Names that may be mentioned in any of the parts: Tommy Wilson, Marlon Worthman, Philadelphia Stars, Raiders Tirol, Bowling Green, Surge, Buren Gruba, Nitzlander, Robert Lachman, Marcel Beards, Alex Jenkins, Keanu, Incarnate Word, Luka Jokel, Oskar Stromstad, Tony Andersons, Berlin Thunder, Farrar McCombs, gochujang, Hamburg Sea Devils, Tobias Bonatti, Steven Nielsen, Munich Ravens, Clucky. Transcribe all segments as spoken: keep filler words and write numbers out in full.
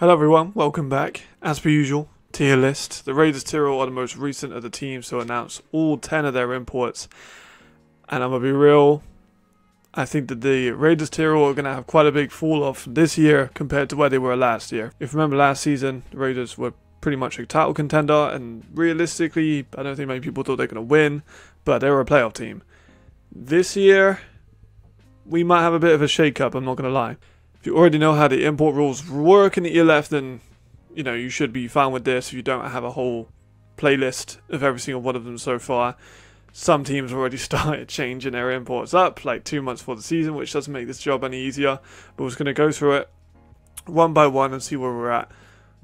Hello everyone, welcome back. As per usual, tier list. The Raiders Tirol are the most recent of the teams to announce all ten of their imports. And I'm going to be real, I think that the Raiders Tirol are going to have quite a big fall off this year compared to where they were last year. If you remember last season, the Raiders were pretty much a title contender. And realistically, I don't think many people thought they were going to win, but they were a playoff team. This year, we might have a bit of a shake-up, I'm not going to lie. If you already know how the import rules work in the E L F, then you know you should be fine with this. If you don't have a whole playlist of every single one of them so far, some teams already started changing their imports up like two months before the season, which doesn't make this job any easier. But we're just going to go through it one by one and see where we're at.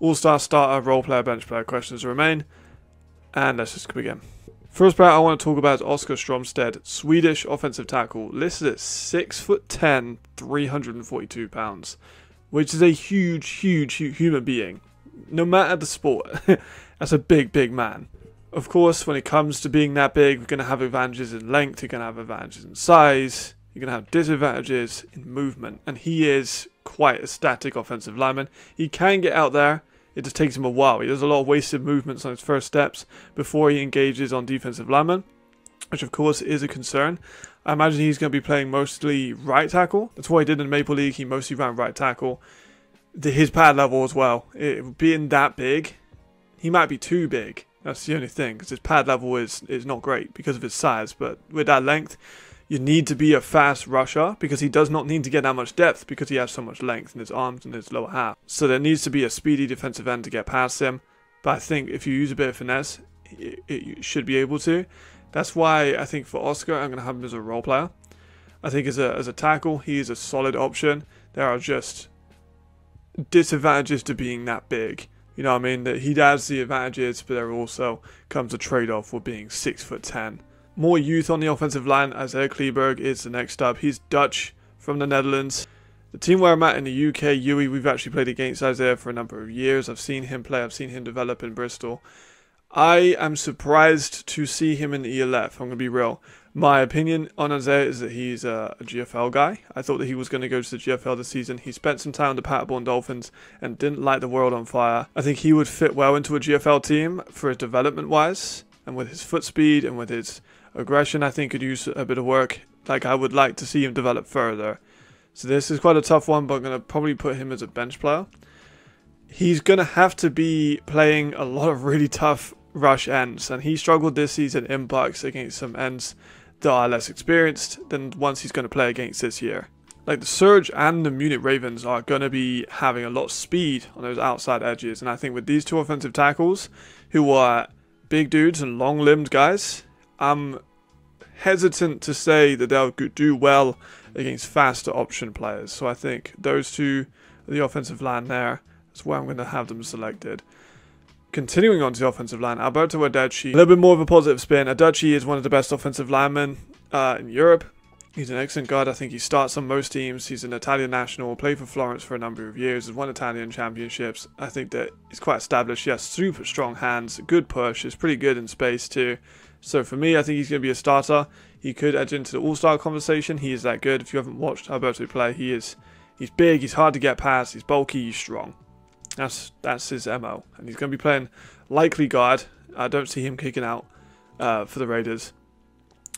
All-star, starter, role player, bench player questions remain, and let's just begin. First player I want to talk about is Oskar Stromstad, Swedish offensive tackle, listed at six foot ten, three hundred forty-two pounds, which is a huge, huge, huge human being, no matter the sport. That's a big, big man. Of course, when it comes to being that big, we're going to have advantages in length, you're going to have advantages in size, you're going to have disadvantages in movement, and he is quite a static offensive lineman. He can get out there. It just takes him a while. He does a lot of wasted movements on his first steps before he engages on defensive linemen, which of course is a concern. I imagine he's going to be playing mostly right tackle. That's what he did in Maple League. He mostly ran right tackle. His pad level as well. It, being that big, he might be too big. That's the only thing, because his pad level is, is not great because of his size. But with that length, you need to be a fast rusher because he does not need to get that much depth because he has so much length in his arms and his lower half. So there needs to be a speedy defensive end to get past him. But I think if you use a bit of finesse, it, it, you should be able to. That's why I think for Oskar, I'm going to have him as a role player. I think as a, as a tackle, he is a solid option. There are just disadvantages to being that big. You know what I mean? That he has the advantages, but there also comes a trade-off with being six foot ten. More youth on the offensive line. Isaiah Kleberg is the next up. He's Dutch from the Netherlands. The team where I'm at in the U K, U E, we've actually played against Isaiah for a number of years. I've seen him play. I've seen him develop in Bristol. I am surprised to see him in the E L F. I'm going to be real. My opinion on Isaiah is that he's a G F L guy. I thought that he was going to go to the G F L this season. He spent some time with the Paterbourne Dolphins and didn't light the world on fire. I think he would fit well into a G F L team for his development-wise and with his foot speed and with his aggression. I think could use a bit of work. Like I would like to see him develop further. So this is quite a tough one, but I'm going to probably put him as a bench player. He's going to have to be playing a lot of really tough rush ends. And he struggled this season in bucks against some ends that are less experienced than ones he's going to play against this year. Like the Surge and the Munich Ravens are going to be having a lot of speed on those outside edges. And I think with these two offensive tackles, who are big dudes and long-limbed guys, I'm hesitant to say that they'll do well against faster option players. So I think those two, the offensive line there, is where I'm going to have them selected. Continuing on to the offensive line, Alberto Adachi. A little bit more of a positive spin. Adachi is one of the best offensive linemen uh, in Europe. He's an excellent guard. I think he starts on most teams. He's an Italian national, played for Florence for a number of years, has won Italian championships. I think that he's quite established. He has super strong hands, good push. He's pretty good in space too. So for me, I think he's going to be a starter. He could edge into the all-star conversation. He is that good. If you haven't watched Alberto play, he is he's big, he's hard to get past, he's bulky, he's strong. That's that's his M O. And he's going to be playing likely guard. I don't see him kicking out uh, for the Raiders.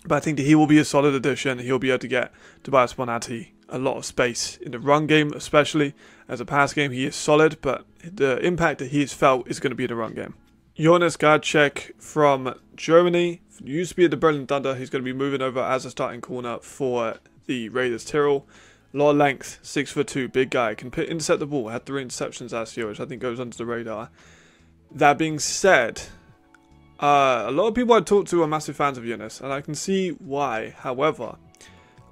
But I think that he will be a solid addition. He'll be able to get Tobias Bonatti a lot of space in the run game, especially as a pass game. He is solid, but the impact that he has felt is going to be in the run game. Jonas Gajic from Germany, used to be at the Berlin Thunder. He's going to be moving over as a starting corner for the Raiders Tirol. Low length, six foot two, big guy. Can intercept the ball. Had three interceptions last year, which I think goes under the radar. That being said, uh, a lot of people I talked to are massive fans of Jonas, and I can see why. However,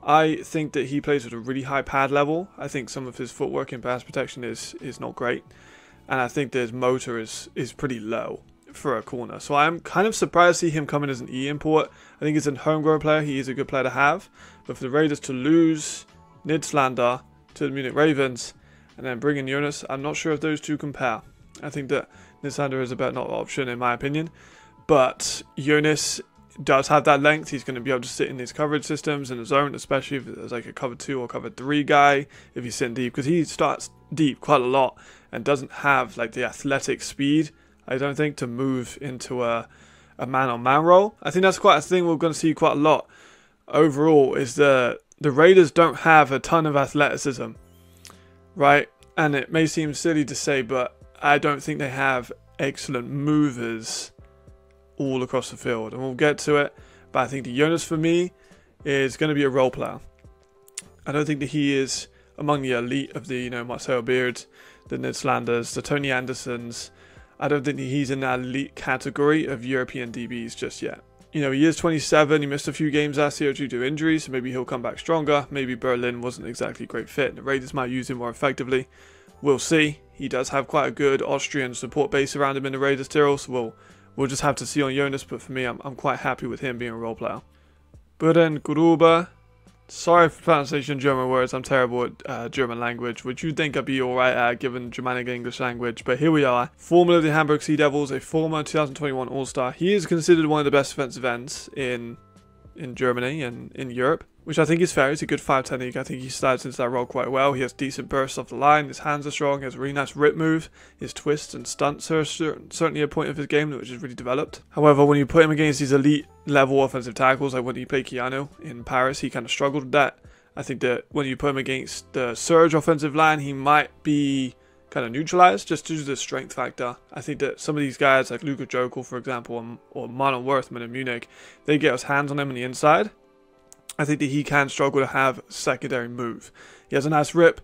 I think that he plays at a really high pad level. I think some of his footwork in pass protection is, is not great. And I think that his motor is, is pretty low for a corner. So I'm kind of surprised to see him coming as an E-import. I think he's a homegrown player. He is a good player to have. But for the Raiders to lose Nitzlander to the Munich Ravens and then bring in Jonas, I'm not sure if those two compare. I think that Nitzlander is a better option in my opinion. But Jonas does have that length. He's going to be able to sit in these coverage systems in the zone, especially if it's like a cover two or cover three guy, if he's sitting deep. Because he starts deep quite a lot. and doesn't have like the athletic speed, I don't think, to move into a a man-on-man role. I think that's quite a thing we're going to see quite a lot overall, is the the Raiders don't have a ton of athleticism, right? And it may seem silly to say, but I don't think they have excellent movers all across the field, and we'll get to it. But I think the Jonas, for me, is going to be a role player. I don't think that he is among the elite of the, you know, Marcel Beards, the Nitzlanders, the Tony Andersons. I don't think that he's in that elite category of European D Bs just yet. You know, he is twenty-seven. He missed a few games last year due to injuries, so maybe he'll come back stronger. Maybe Berlin wasn't exactly a great fit, and the Raiders might use him more effectively. We'll see. He does have quite a good Austrian support base around him in the Raiders Tirol, so we'll, we'll just have to see on Jonas. But for me, I'm, I'm quite happy with him being a role player. Buren Gruba. Sorry for pronunciation German words. I'm terrible at uh, German language, which you'd think I'd be alright at given Germanic English language. But here we are. Former of the Hamburg Sea Devils, a former two thousand twenty-one All-Star. He is considered one of the best defensive ends in in Germany and in Europe, which I think is fair. He's a good five ten league. I think he slides into that role quite well. He has decent bursts off the line. His hands are strong. He has a really nice rip move. His twists and stunts are certainly a point of his game which is really developed. However, when you put him against these elite level offensive tackles, like when he played Keanu in Paris, he kind of struggled with that. I think that when you put him against the Surge offensive line, he might be kind of neutralized just due to the strength factor. I think that some of these guys, like Luka Jokel, for example, or Marlon Worthman in Munich, they get his hands on him on the inside. I think that he can struggle to have secondary move. He has a nice rip,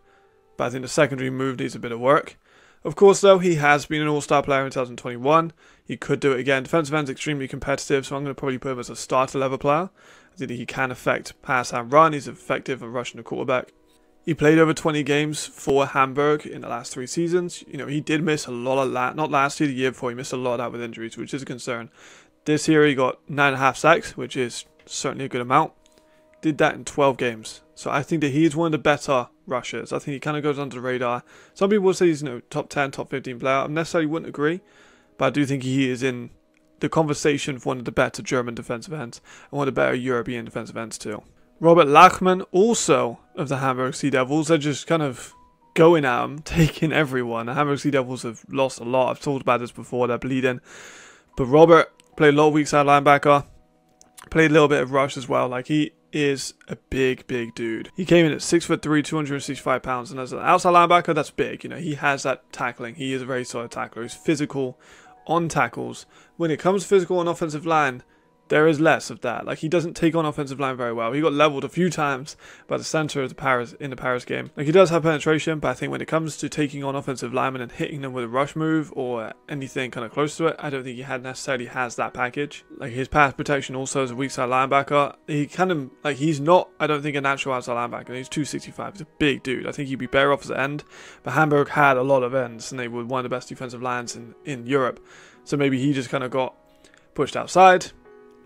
but I think the secondary move needs a bit of work. Of course, though, he has been an all-star player in two thousand twenty-one. He could do it again. Defensive end's extremely competitive, so I'm going to probably put him as a starter-level player. I think that he can affect pass and run. He's effective at rushing the quarterback. He played over twenty games for Hamburg in the last three seasons. You know, he did miss a lot of that. Not last year, the year before, he missed a lot of that with injuries, which is a concern. This year, he got nine and a half sacks, which is certainly a good amount. Did that in twelve games. So I think that he's one of the better rushers. I think he kind of goes under the radar. Some people would say he's, you know, top ten, top fifteen player. I necessarily wouldn't agree, but I do think he is in the conversation for one of the better German defensive ends and one of the better European defensive ends too. Robert Lachman, also of the Hamburg Sea Devils. They're just kind of going at him, taking everyone. The Hamburg Sea Devils have lost a lot. I've talked about this before. They're bleeding. But Robert played a lot of weak side linebacker. Played a little bit of rush as well. Like, he is a big, big dude. He came in at six foot three, two hundred sixty-five pounds, and as an outside linebacker, that's big. You know, he has that tackling. He is a very solid tackler. He's physical on tackles. When it comes to physical on offensive line, there is less of that. Like, he doesn't take on offensive line very well. He got leveled a few times by the center of the Paris in the Paris game. Like, he does have penetration, but I think when it comes to taking on offensive linemen and hitting them with a rush move or anything kind of close to it, I don't think he had necessarily has that package. Like, his pass protection also as a weak side linebacker, he kind of, like, he's not, I don't think, a natural outside linebacker. He's two sixty-five. He's a big dude. I think he'd be better off as an end, but Hamburg had a lot of ends, and they were one of the best defensive lines in, in Europe. So maybe he just kind of got pushed outside.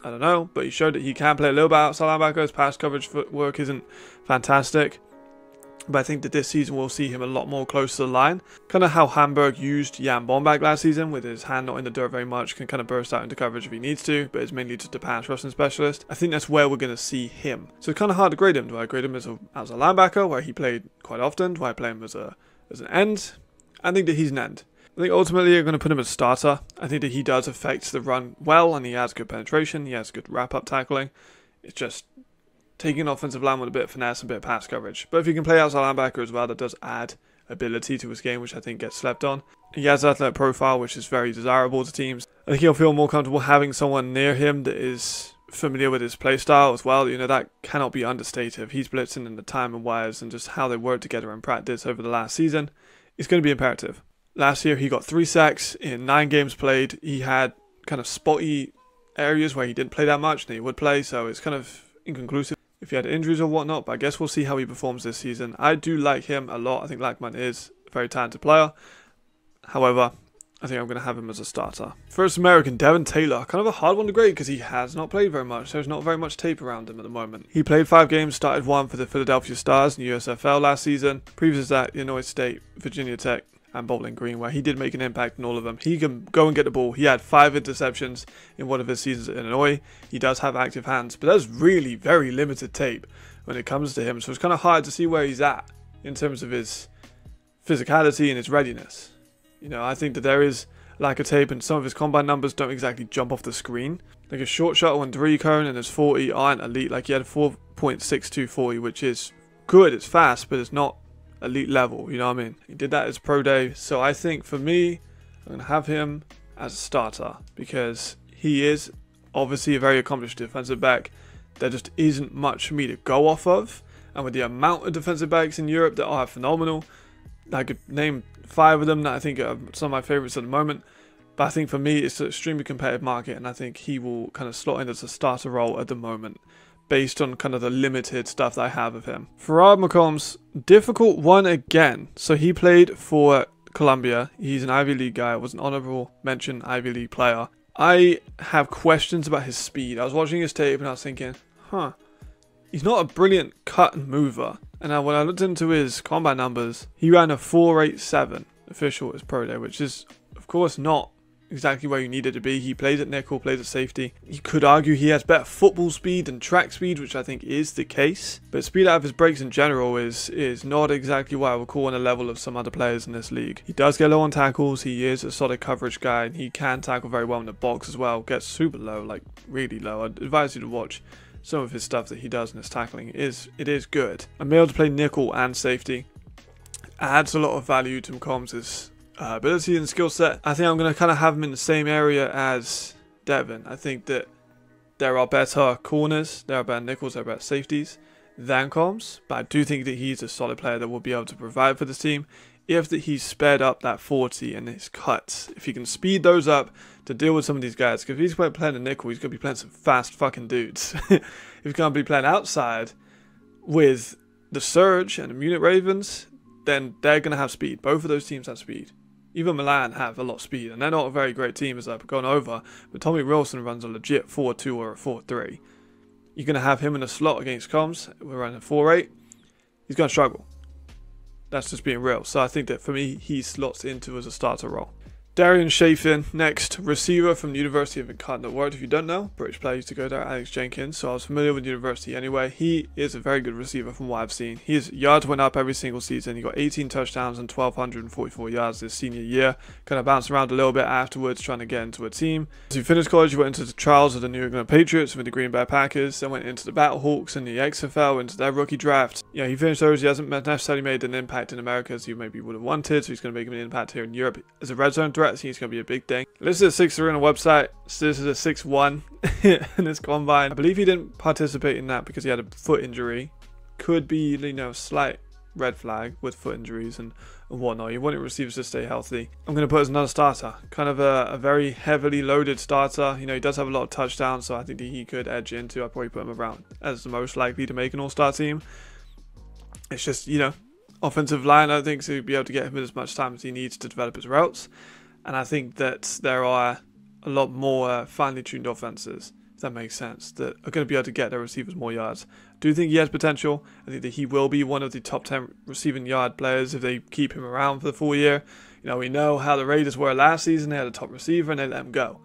I don't know, but he showed that he can play a little bit outside linebacker. His pass coverage footwork isn't fantastic, but I think that this season we'll see him a lot more close to the line. Kind of how Hamburg used Jan Bombach last season, with his hand not in the dirt very much, can kind of burst out into coverage if he needs to, but it's mainly just a pass rushing specialist. I think that's where we're going to see him. So it's kind of hard to grade him. Do I grade him as an outside linebacker, where he played quite often? Do I play him as a as an end? I think that he's an end. I think ultimately you're going to put him as starter. I think that he does affect the run well, and he has good penetration. He has good wrap-up tackling. It's just taking an offensive line with a bit of finesse and a bit of pass coverage. But if you can play outside linebacker as well, that does add ability to his game, which I think gets slept on. He has an athletic profile, which is very desirable to teams. I think he'll feel more comfortable having someone near him that is familiar with his play style as well. You know, that cannot be understated. He's blitzing in the time and wires and just how they work together in practice over the last season. It's going to be imperative. Last year, he got three sacks in nine games played. He had kind of spotty areas where he didn't play that much, and he would play, so it's kind of inconclusive if he had injuries or whatnot, but I guess we'll see how he performs this season. I do like him a lot. I think Lachman is a very talented player. However, I think I'm going to have him as a starter. First American, Devin Taylor. Kind of a hard one to grade because he has not played very much. There's not very much tape around him at the moment. He played five games, started one for the Philadelphia Stars in the U S F L last season. Previous to that, Illinois State, Virginia Tech, and Bowling Green, where he did make an impact in all of them. He can go and get the ball. He had five interceptions in one of his seasons at Illinois. He does have active hands, but that's really very limited tape when it comes to him. So it's kind of hard to see where he's at in terms of his physicality and his readiness. You know, I think that there is lack of tape and some of his combine numbers don't exactly jump off the screen. Like his short shuttle and three cone and his forty aren't elite. Like he had a four point six two forty, which is good, it's fast, but it's not elite level, you know what I mean? He did that as pro day, so I think for me, I'm going to have him as a starter because he is obviously a very accomplished defensive back. There just isn't much for me to go off of, and with the amount of defensive backs in Europe that are phenomenal, I could name five of them that I think are some of my favorites at the moment, but I think for me it's an extremely competitive market, and I think he will kind of slot in as a starter role at the moment based on kind of the limited stuff that I have of him. Farrar McCombs, difficult one again. So he played for Colombia. He's an Ivy League guy. It was an honorable mention Ivy League player. I have questions about his speed. I was watching his tape and I was thinking, huh, he's not a brilliant cut and mover. And now when I looked into his combat numbers, he ran a four eight seven official as pro day, which is, of course, not exactly where you need it to be. He plays at nickel, plays at safety. You could argue he has better football speed than track speed, which I think is the case. But speed out of his breaks in general is is not exactly what I would call on the level of some other players in this league. He does get low on tackles. He is a solid coverage guy, and he can tackle very well in the box as well. Gets super low, like really low. I'd advise you to watch some of his stuff that he does in his tackling. It is it is good. I'm able to play nickel and safety. Adds a lot of value to McCombs' Uh, ability and skill set. I think I'm going to kind of have him in the same area as Devin. I think that there are better corners, there are better nickels, there are better safeties than Combs, but I do think that he's a solid player that will be able to provide for this team if that he's sped up that forty and his cuts. If he can speed those up to deal with some of these guys, because if he's playing a nickel, he's going to be playing some fast fucking dudes. If he's going to be playing outside with the Surge and the Munich Ravens, then they're going to have speed. Both of those teams have speed. Even Milan have a lot of speed, and they're not a very great team as I've gone over, but Tommy Wilson runs a legit four two or a four three. You're going to have him in a slot against Combs. We're running a four eight. He's going to struggle. That's just being real. So I think that for me, he slots into as a starter role. Darian Chafin, next, receiver from the University of Incarnate Word. If you don't know, British player used to go there, Alex Jenkins, so I was familiar with university anyway. He is a very good receiver from what I've seen. His yards went up every single season. He got eighteen touchdowns and one thousand two hundred forty-four yards this senior year. Kind of bounced around a little bit afterwards, trying to get into a team. As he finished college, he went into the trials of the New England Patriots with the Green Bay Packers, then went into the Battle Hawks and the X F L, into their rookie draft. Yeah, he finished those. He hasn't necessarily made an impact in America as you maybe would have wanted, so he's going to make an impact here in Europe as a red zone threat. I think it's going to be a big thing. This is a six three on a website. So this is a six one in this combine. I believe he didn't participate in that because he had a foot injury. Could be, you know, a slight red flag with foot injuries and whatnot. You want your receivers to stay healthy. I'm going to put as another starter. Kind of a, a very heavily loaded starter. You know, he does have a lot of touchdowns, so I think that he could edge into. I'd probably put him around as the most likely to make an all-star team. It's just, you know, offensive line, I don't think, so he'll be able to get him as much time as he needs to develop his routes. And I think that there are a lot more uh, finely tuned offenses, if that makes sense, that are going to be able to get their receivers more yards. I do think he has potential. I think that he will be one of the top ten receiving yard players if they keep him around for the full year. You know, we know how the Raiders were last season. They had a top receiver and they let him go.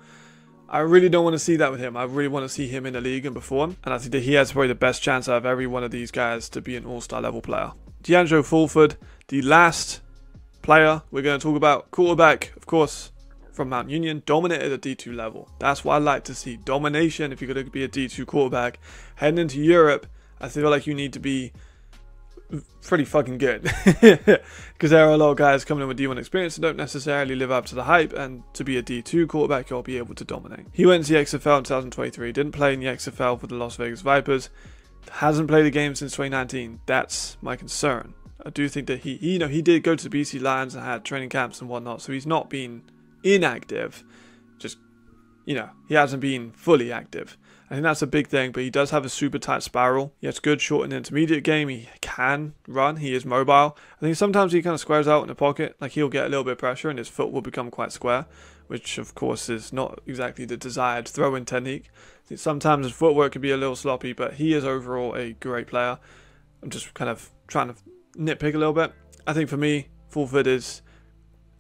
I really don't want to see that with him. I really want to see him in the league and perform. And I think that he has probably the best chance out of every one of these guys to be an all-star level player. D'Angelo Fulford, the last player we're going to talk about, quarterback, of course, from Mount Union, dominated at D two level. That's what I like to see, domination. If you're going to be a D two quarterback heading into Europe, I feel like you need to be pretty fucking good, because there are a lot of guys coming in with D one experience that don't necessarily live up to the hype, and to be a D two quarterback, you'll be able to dominate. He went to the X F L in two thousand twenty-three, didn't play in the X F L for the Las Vegas Vipers, hasn't played a game since twenty nineteen. That's my concern. I do think that he, you know, he did go to the B C Lions and had training camps and whatnot, so he's not been inactive. Just, you know, he hasn't been fully active. I think that's a big thing, but he does have a super tight spiral. He has good short and intermediate game. He can run. He is mobile. I think sometimes he kind of squares out in the pocket. Like, he'll get a little bit of pressure and his foot will become quite square, which, of course, is not exactly the desired throw-in technique. I think sometimes his footwork can be a little sloppy, but he is overall a great player. I'm just kind of trying to nitpick a little bit. I think for me, Fulford is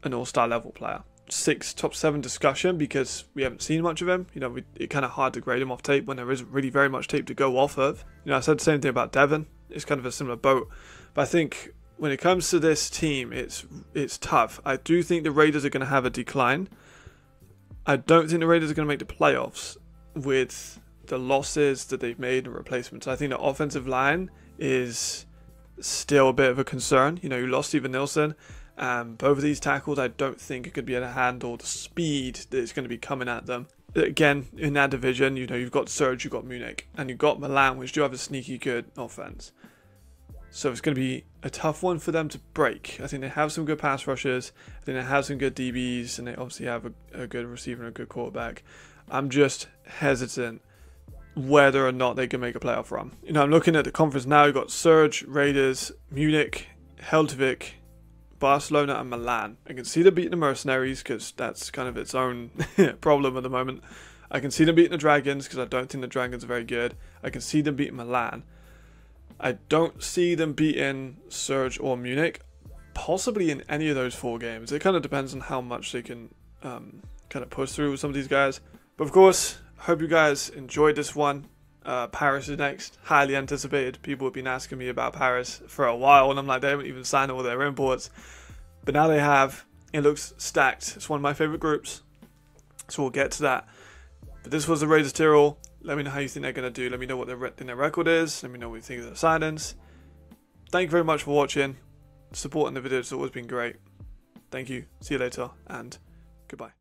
an all-star level player. Six top seven discussion because we haven't seen much of him. You know, we, it's kind of hard to grade him off tape when there isn't really very much tape to go off of. You know, I said the same thing about Devin. It's kind of a similar boat. But I think when it comes to this team, it's it's tough. I do think the Raiders are going to have a decline. I don't think the Raiders are going to make the playoffs with the losses that they've made and replacements. I think the offensive line is still a bit of a concern. You know, you lost Steven Nielsen. Um, both of these tackles, I don't think it could be able to handle the speed that is going to be coming at them. Again, in that division, you know, you've got Surge, you've got Munich, and you've got Milan, which do have a sneaky good offense. So it's going to be a tough one for them to break. I think they have some good pass rushers. I think they have some good D Bs, and they obviously have a, a good receiver and a good quarterback. I'm just hesitant whether or not they can make a playoff run. You know, I'm looking at the conference now. You've got Surge, Raiders, Munich, Heltevik, Barcelona and Milan. I can see them beating the Mercenaries because that's kind of its own problem at the moment. I can see them beating the Dragons because I don't think the Dragons are very good. I can see them beating Milan. I don't see them beating Surge or Munich, possibly in any of those four games. It kind of depends on how much they can um, kind of push through with some of these guys. But of course, hope you guys enjoyed this one. Uh, Paris is next, highly anticipated. People have been asking me about Paris for a while, and I'm like, they haven't even signed all their imports, but now they have. It looks stacked. It's one of my favorite groups, so we'll get to that. But this was the Raiders Tirol. Let me know how you think they're going to do. Let me know what their, their record is. Let me know what you think of their signings. Thank you very much for watching. Supporting the video has always been great. Thank you. See you later, and goodbye.